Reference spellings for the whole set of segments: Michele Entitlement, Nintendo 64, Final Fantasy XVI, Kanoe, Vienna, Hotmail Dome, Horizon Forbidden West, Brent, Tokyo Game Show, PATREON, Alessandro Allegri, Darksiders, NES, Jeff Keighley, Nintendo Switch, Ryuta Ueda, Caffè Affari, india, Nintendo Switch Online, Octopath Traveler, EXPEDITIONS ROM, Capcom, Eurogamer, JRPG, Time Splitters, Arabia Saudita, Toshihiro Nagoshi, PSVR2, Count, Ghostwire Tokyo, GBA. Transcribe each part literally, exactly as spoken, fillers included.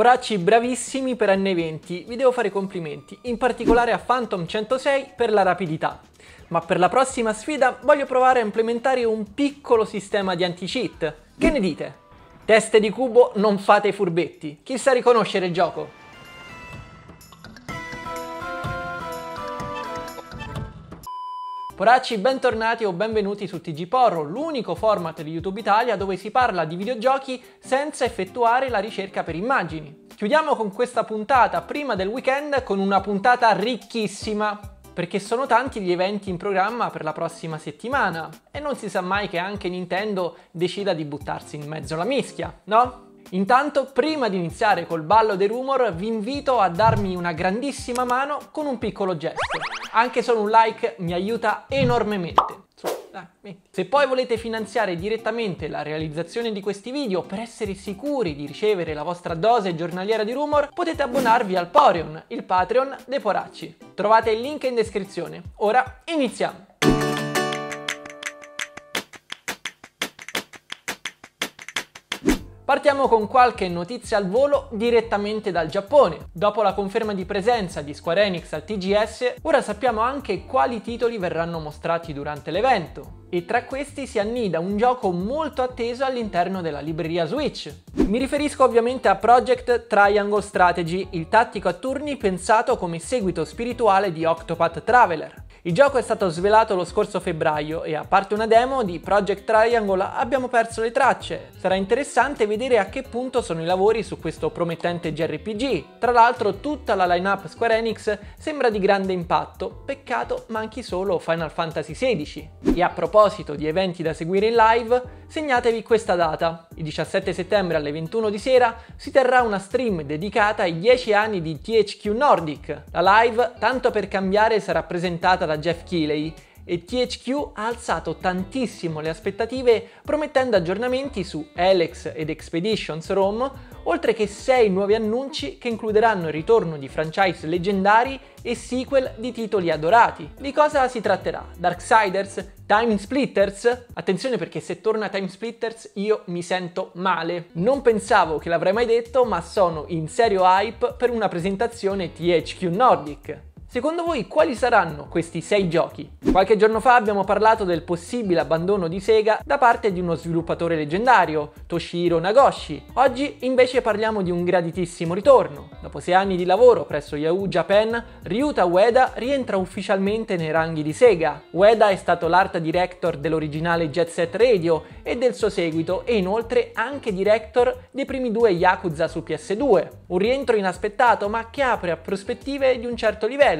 Poracci bravissimi per anni venti, vi devo fare i complimenti, in particolare a Phantom centosei per la rapidità. Ma per la prossima sfida voglio provare a implementare un piccolo sistema di anti-cheat. Che ne dite? Teste di cubo, non fate i furbetti, chi sa riconoscere il gioco? Poracci, bentornati o benvenuti su T G Porro, l'unico format di YouTube Italia dove si parla di videogiochi senza effettuare la ricerca per immagini. Chiudiamo con questa puntata prima del weekend con una puntata ricchissima, perché sono tanti gli eventi in programma per la prossima settimana e non si sa mai che anche Nintendo decida di buttarsi in mezzo alla mischia, no? Intanto, prima di iniziare col ballo dei rumor, vi invito a darmi una grandissima mano con un piccolo gesto. Anche solo un like mi aiuta enormemente. Se poi volete finanziare direttamente la realizzazione di questi video per essere sicuri di ricevere la vostra dose giornaliera di rumor, potete abbonarvi al POREON, il Patreon dei Poracci. Trovate il link in descrizione. Ora iniziamo! Partiamo con qualche notizia al volo direttamente dal Giappone. Dopo la conferma di presenza di Square Enix al T G S, ora sappiamo anche quali titoli verranno mostrati durante l'evento. E tra questi si annida un gioco molto atteso all'interno della libreria Switch. Mi riferisco ovviamente a Project Triangle Strategy, il tattico a turni pensato come seguito spirituale di Octopath Traveler. Il gioco è stato svelato lo scorso febbraio e a parte una demo di Project Triangle abbiamo perso le tracce. Sarà interessante vedere a che punto sono i lavori su questo promettente J R P G. Tra l'altro tutta la lineup Square Enix sembra di grande impatto, peccato manchi solo Final Fantasy sedici. E a proposito di eventi da seguire in live, segnatevi questa data. Il diciassette settembre alle ventuno di sera si terrà una stream dedicata ai dieci anni di T H Q Nordic. La live, tanto per cambiare, sarà presentata da Jeff Keighley e T H Q ha alzato tantissimo le aspettative promettendo aggiornamenti su ELEX ed EXPEDITIONS ROM, oltre che sei nuovi annunci che includeranno il ritorno di franchise leggendari e sequel di titoli adorati. Di cosa si tratterà? Darksiders? Time Splitters? Attenzione, perché se torna Time Splitters io mi sento male. Non pensavo che l'avrei mai detto, ma sono in serio hype per una presentazione T H Q Nordic. Secondo voi quali saranno questi sei giochi? Qualche giorno fa abbiamo parlato del possibile abbandono di Sega da parte di uno sviluppatore leggendario, Toshihiro Nagoshi. Oggi invece parliamo di un graditissimo ritorno. Dopo sei anni di lavoro presso Yahoo Japan, Ryuta Ueda rientra ufficialmente nei ranghi di Sega. Ueda è stato l'art director dell'originale Jet Set Radio e del suo seguito e inoltre anche director dei primi due Yakuza su P S due. Un rientro inaspettato ma che apre a prospettive di un certo livello.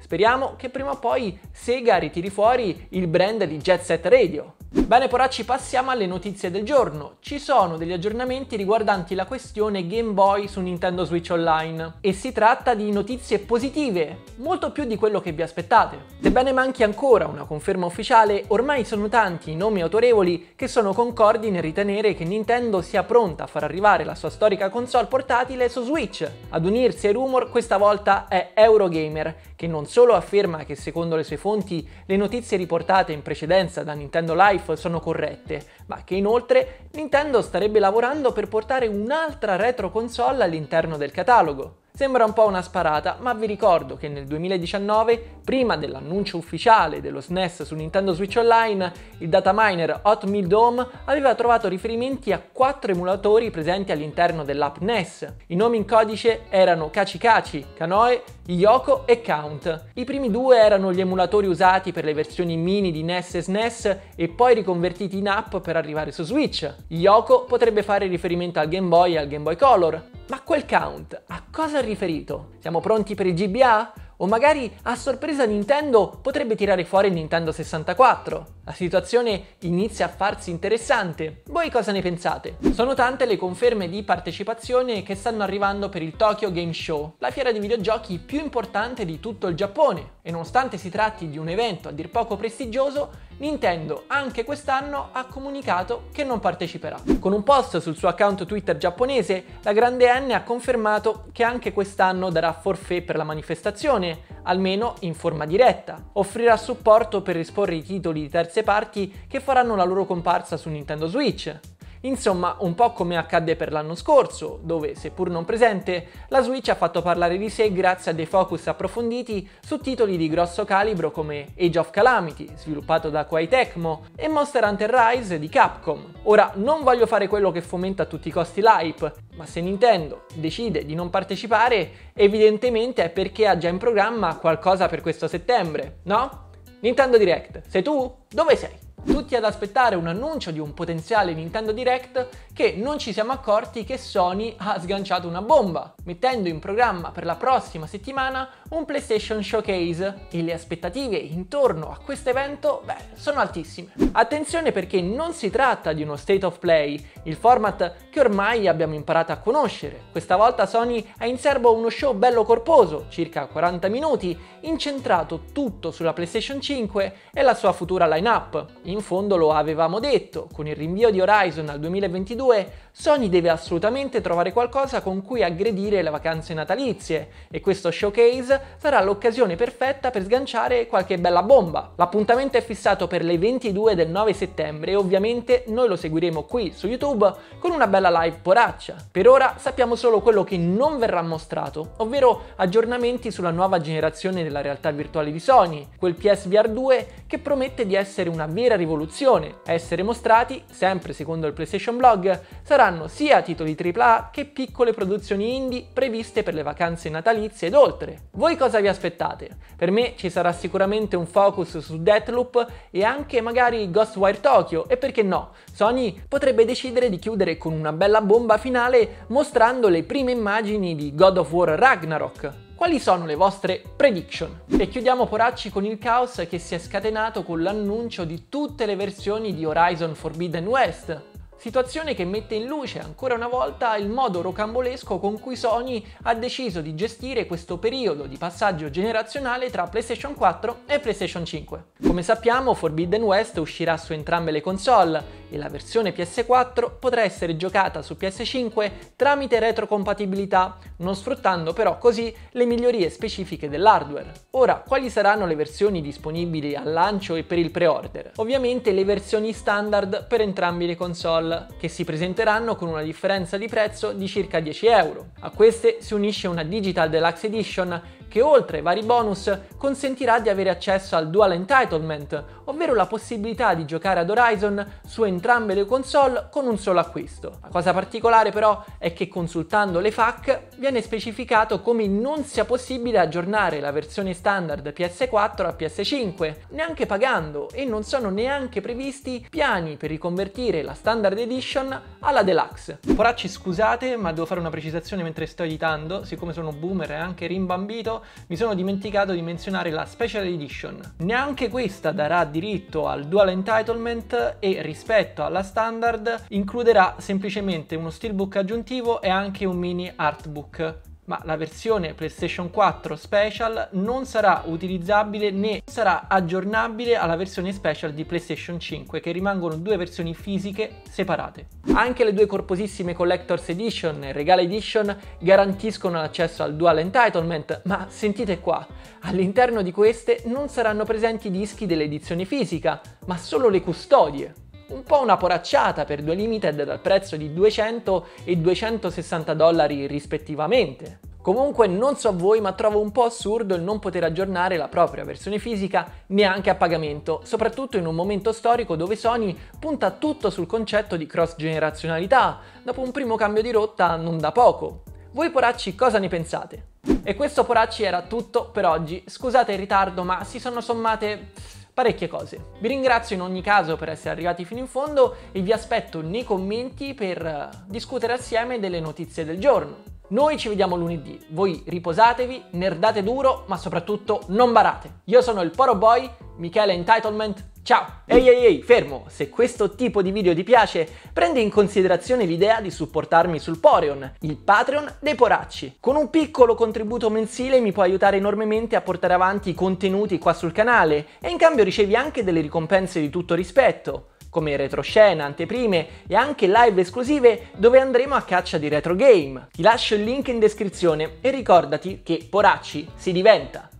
Speriamo che prima o poi Sega ritiri fuori il brand di Jet Set Radio. Bene poracci, passiamo alle notizie del giorno. Ci sono degli aggiornamenti riguardanti la questione Game Boy su Nintendo Switch Online e si tratta di notizie positive, molto più di quello che vi aspettate. Sebbene manchi ancora una conferma ufficiale, ormai sono tanti i nomi autorevoli che sono concordi nel ritenere che Nintendo sia pronta a far arrivare la sua storica console portatile su Switch. Ad unirsi ai rumor questa volta è Eurogamer, che non solo afferma che secondo le sue fonti le notizie riportate in precedenza da Nintendo Live sono corrette, ma che inoltre Nintendo starebbe lavorando per portare un'altra retro console all'interno del catalogo. Sembra un po' una sparata, ma vi ricordo che nel duemiladiciannove, prima dell'annuncio ufficiale dello S N E S su Nintendo Switch Online, il dataminer Hotmail Dome aveva trovato riferimenti a quattro emulatori presenti all'interno dell'app N E S. I nomi in codice erano Kachikachi, Kanoe, Yoko e Count. I primi due erano gli emulatori usati per le versioni mini di N E S e S N E S e poi riconvertiti in app per arrivare su Switch. Yoko potrebbe fare riferimento al Game Boy e al Game Boy Color. Ma quel Count a cosa è riferito? Siamo pronti per il G B A? O magari a sorpresa Nintendo potrebbe tirare fuori il Nintendo sessantaquattro? La situazione inizia a farsi interessante, voi cosa ne pensate? Sono tante le conferme di partecipazione che stanno arrivando per il Tokyo Game Show, la fiera di videogiochi più importante di tutto il Giappone, e nonostante si tratti di un evento a dir poco prestigioso, Nintendo anche quest'anno ha comunicato che non parteciperà. Con un post sul suo account Twitter giapponese, la grande N ha confermato che anche quest'anno darà forfait per la manifestazione, almeno in forma diretta. Offrirà supporto per esporre i titoli di terze parti che faranno la loro comparsa su Nintendo Switch. Insomma, un po' come accadde per l'anno scorso, dove, seppur non presente, la Switch ha fatto parlare di sé grazie a dei focus approfonditi su titoli di grosso calibro come Age of Calamity, sviluppato da Koei Tecmo, e Monster Hunter Rise di Capcom. Ora, non voglio fare quello che fomenta a tutti i costi l'hype, ma se Nintendo decide di non partecipare, evidentemente è perché ha già in programma qualcosa per questo settembre, no? Nintendo Direct, sei tu? Dove sei? Tutti ad aspettare un annuncio di un potenziale Nintendo Direct che non ci siamo accorti che Sony ha sganciato una bomba, mettendo in programma per la prossima settimana un PlayStation Showcase, e le aspettative intorno a questo evento, beh, sono altissime. Attenzione, perché non si tratta di uno State of Play, il format che ormai abbiamo imparato a conoscere. Questa volta Sony ha in serbo uno show bello corposo, circa quaranta minuti, incentrato tutto sulla PlayStation cinque e la sua futura line-up. In fondo lo avevamo detto, con il rinvio di Horizon al duemilaventidue, Sony deve assolutamente trovare qualcosa con cui aggredire le vacanze natalizie, e questo showcase sarà l'occasione perfetta per sganciare qualche bella bomba. L'appuntamento è fissato per le ventidue del nove settembre e ovviamente noi lo seguiremo qui su YouTube con una bella live poraccia. Per ora sappiamo solo quello che non verrà mostrato, ovvero aggiornamenti sulla nuova generazione della realtà virtuale di Sony, quel P S V R due che promette di essere una vera rivoluzione. Rivoluzione. A essere mostrati, sempre secondo il PlayStation Blog, saranno sia titoli tripla A che piccole produzioni indie previste per le vacanze natalizie ed oltre. Voi cosa vi aspettate? Per me ci sarà sicuramente un focus su Deathloop e anche magari Ghostwire Tokyo, e perché no, Sony potrebbe decidere di chiudere con una bella bomba finale mostrando le prime immagini di God of War Ragnarok. Quali sono le vostre prediction? E chiudiamo poracci con il caos che si è scatenato con l'annuncio di tutte le versioni di Horizon Forbidden West. Situazione che mette in luce ancora una volta il modo rocambolesco con cui Sony ha deciso di gestire questo periodo di passaggio generazionale tra PlayStation quattro e PlayStation cinque. Come sappiamo, Forbidden West uscirà su entrambe le console e la versione P S quattro potrà essere giocata su P S cinque tramite retrocompatibilità, non sfruttando però così le migliorie specifiche dell'hardware. Ora, quali saranno le versioni disponibili al lancio e per il pre-order? Ovviamente le versioni standard per entrambe le console, che si presenteranno con una differenza di prezzo di circa dieci euro. A queste si unisce una Digital Deluxe Edition che, oltre ai vari bonus, consentirà di avere accesso al Dual Entitlement, ovvero la possibilità di giocare ad Horizon su entrambe le console con un solo acquisto. La cosa particolare però è che, consultando le F A Q, viene specificato come non sia possibile aggiornare la versione standard P S quattro a P S cinque, neanche pagando, e non sono neanche previsti piani per riconvertire la standard edition alla deluxe. Poracci, scusate, ma devo fare una precisazione mentre sto editando. Siccome sono boomer e anche rimbambito, mi sono dimenticato di menzionare la special edition. Neanche questa darà diritto al dual entitlement e, rispetto alla standard, includerà semplicemente uno steelbook aggiuntivo e anche un mini artbook. Ma la versione PlayStation quattro Special non sarà utilizzabile né sarà aggiornabile alla versione Special di PlayStation cinque, che rimangono due versioni fisiche separate. Anche le due corposissime Collector's Edition e Regale Edition garantiscono l'accesso al Dual Entitlement, ma sentite qua, all'interno di queste non saranno presenti i dischi dell'edizione fisica, ma solo le custodie. Un po' una poracciata per due limited dal prezzo di duecento e duecentosessanta dollari rispettivamente. Comunque, non so voi, ma trovo un po' assurdo il non poter aggiornare la propria versione fisica neanche a pagamento, soprattutto in un momento storico dove Sony punta tutto sul concetto di cross generazionalità, dopo un primo cambio di rotta non da poco. Voi poracci cosa ne pensate? E questo, poracci, era tutto per oggi. Scusate il ritardo, ma si sono sommate parecchie cose. Vi ringrazio in ogni caso per essere arrivati fino in fondo e vi aspetto nei commenti per discutere assieme delle notizie del giorno. Noi ci vediamo lunedì, voi riposatevi, nerdate duro, ma soprattutto non barate. Io sono il Poro Boy, Michele Entitlement, ciao! Ehi ehi ehi, fermo! Se questo tipo di video ti piace, prendi in considerazione l'idea di supportarmi sul Poreon, il Patreon dei poracci. Con un piccolo contributo mensile mi puoi aiutare enormemente a portare avanti i contenuti qua sul canale, e in cambio ricevi anche delle ricompense di tutto rispetto, come retroscena, anteprime e anche live esclusive dove andremo a caccia di retro game. Ti lascio il link in descrizione e ricordati che poracci si diventa!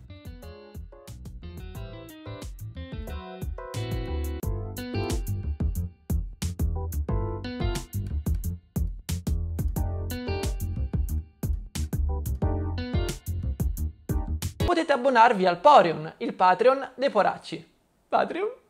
Potete abbonarvi al POREON, il Patreon dei poracci. Patreon?